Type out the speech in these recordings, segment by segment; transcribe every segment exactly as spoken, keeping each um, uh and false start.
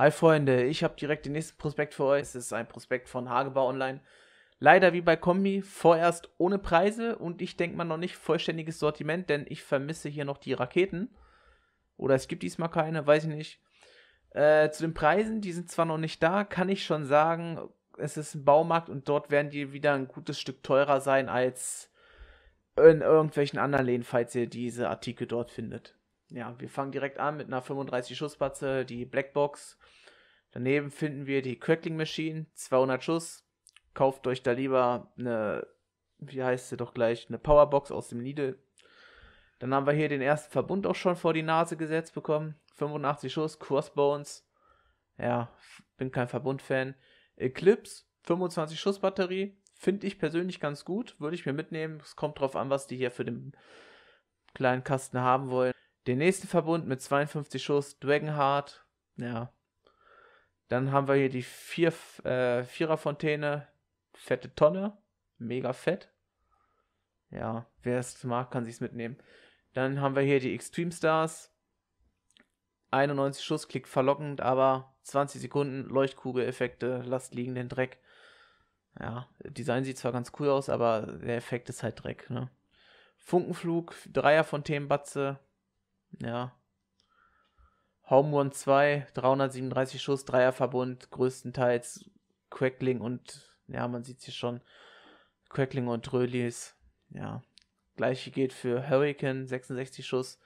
Hi Freunde, ich habe direkt den nächsten Prospekt für euch. Es ist ein Prospekt von Hagebau Online. Leider wie bei Kombi, vorerst ohne Preise und ich denke mal noch nicht vollständiges Sortiment, denn ich vermisse hier noch die Raketen. Oder es gibt diesmal keine, weiß ich nicht. Äh, zu den Preisen, die sind zwar noch nicht da, kann ich schon sagen, es ist ein Baumarkt und dort werden die wieder ein gutes Stück teurer sein als in irgendwelchen anderen Läden, falls ihr diese Artikel dort findet. Ja, wir fangen direkt an mit einer fünfunddreißig Schussbatze, die Blackbox. Daneben finden wir die Crackling-Machine, zweihundert Schuss. Kauft euch da lieber eine, wie heißt sie doch gleich, eine Powerbox aus dem Lidl. Dann haben wir hier den ersten Verbund auch schon vor die Nase gesetzt bekommen. fünfundachtzig Schuss, Crossbones. Ja, bin kein Verbund-Fan. Eclipse, fünfundzwanzig Schuss Batterie. Finde ich persönlich ganz gut, würde ich mir mitnehmen. Es kommt drauf an, was die hier für den kleinen Kasten haben wollen. Den nächsten Verbund mit zweiundfünfzig Schuss, Dragonheart, ja. Dann haben wir hier die vier, äh, Viererfontäne, fette Tonne, mega fett. Ja, wer es mag, kann sich's mitnehmen. Dann haben wir hier die Extreme Stars, einundneunzig Schuss, klingt verlockend, aber zwanzig Sekunden, Leuchtkugel-Effekte, lasst liegen den Dreck. Ja, Design sieht zwar ganz cool aus, aber der Effekt ist halt Dreck, ne. Funkenflug, Dreierfontänen-Batze. Ja. Home War zwei, dreihundertsiebenunddreißig Schuss, Dreierverbund, größtenteils Crackling und, ja, man sieht es hier schon, Crackling und Rölis. Ja. Gleiche geht für Hurricane, sechsundsechzig Schuss.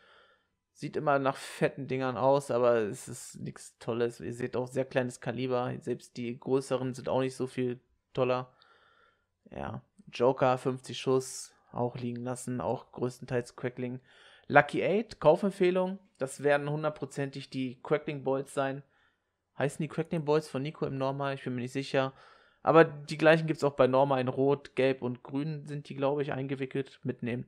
Sieht immer nach fetten Dingern aus, aber es ist nichts Tolles. Ihr seht auch sehr kleines Kaliber, selbst die größeren sind auch nicht so viel toller. Ja. Joker, fünfzig Schuss, auch liegen lassen, auch größtenteils Crackling. Lucky acht, Kaufempfehlung, das werden hundertprozentig die Crackling Boys sein. Heißen die Crackling Boys von Nico im Norma? Ich bin mir nicht sicher. Aber die gleichen gibt es auch bei Norma in Rot, Gelb und Grün sind die, glaube ich, eingewickelt. Mitnehmen.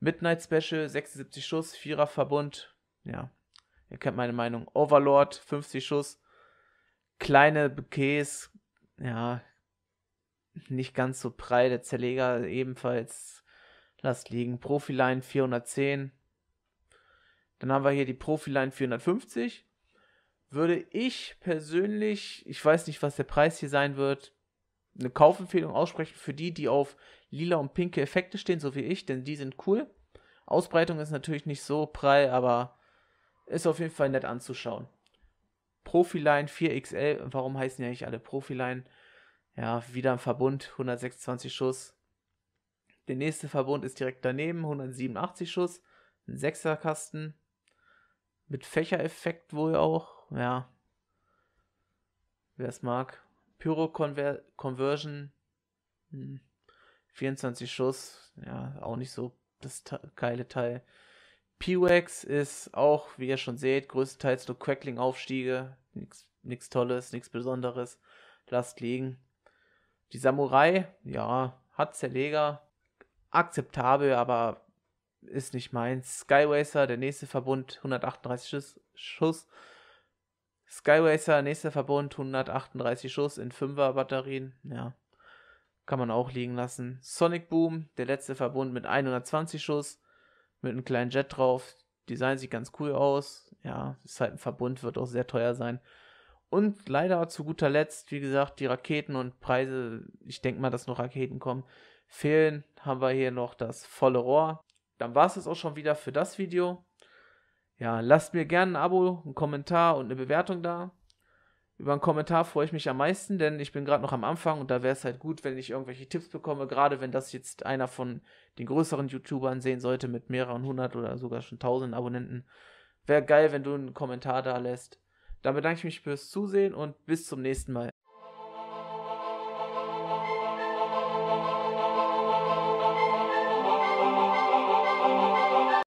Midnight Special, sechsundsiebzig Schuss, Vierer Verbund. Ja, ihr kennt meine Meinung. Overlord, fünfzig Schuss. Kleine Bouquets, ja, nicht ganz so breite Zerleger ebenfalls. Lasst liegen. Profi-Line, vierhundertzehn. Dann haben wir hier die Profi-Line vierhundertfünfzig. Würde ich persönlich, ich weiß nicht, was der Preis hier sein wird, eine Kaufempfehlung aussprechen für die, die auf lila und pinke Effekte stehen, so wie ich, denn die sind cool. Ausbreitung ist natürlich nicht so prall, aber ist auf jeden Fall nett anzuschauen. Profi-Line vier X L, warum heißen ja nicht alle Profi-Line? Ja, wieder im Verbund, hundertsechsundzwanzig Schuss. Der nächste Verbund ist direkt daneben, hundertsiebenundachtzig Schuss. Ein sechser Kasten. Mit Fächereffekt wohl auch. Ja. Wer es mag. Pyro Conversion. Hm. vierundzwanzig Schuss. Ja, auch nicht so das geile Teil. P-Wax ist auch, wie ihr schon seht, größtenteils nur Crackling-Aufstiege. Nichts Tolles, nichts Besonderes. Lasst liegen. Die Samurai, ja, hat Zerleger. Akzeptabel, aber ist nicht meins. Skyracer, der nächste Verbund, hundertachtunddreißig Schuss. Schuss. Skyracer, nächster Verbund, hundertachtunddreißig Schuss in fünfer Batterien. Ja, kann man auch liegen lassen. Sonic Boom, der letzte Verbund mit hundertzwanzig Schuss. Mit einem kleinen Jet drauf. Design sieht ganz cool aus. Ja, ist halt ein Verbund, wird auch sehr teuer sein. Und leider zu guter Letzt, wie gesagt, die Raketen und Preise. Ich denke mal, dass noch Raketen kommen. Fehlen haben wir hier noch das volle Rohr. Dann war es das auch schon wieder für das Video. Ja, lasst mir gerne ein Abo, einen Kommentar und eine Bewertung da. Über einen Kommentar freue ich mich am meisten, denn ich bin gerade noch am Anfang und da wäre es halt gut, wenn ich irgendwelche Tipps bekomme, gerade wenn das jetzt einer von den größeren YouTubern sehen sollte mit mehreren hundert oder sogar schon tausend Abonnenten. Wäre geil, wenn du einen Kommentar da lässt. Dann bedanke ich mich fürs Zusehen und bis zum nächsten Mal.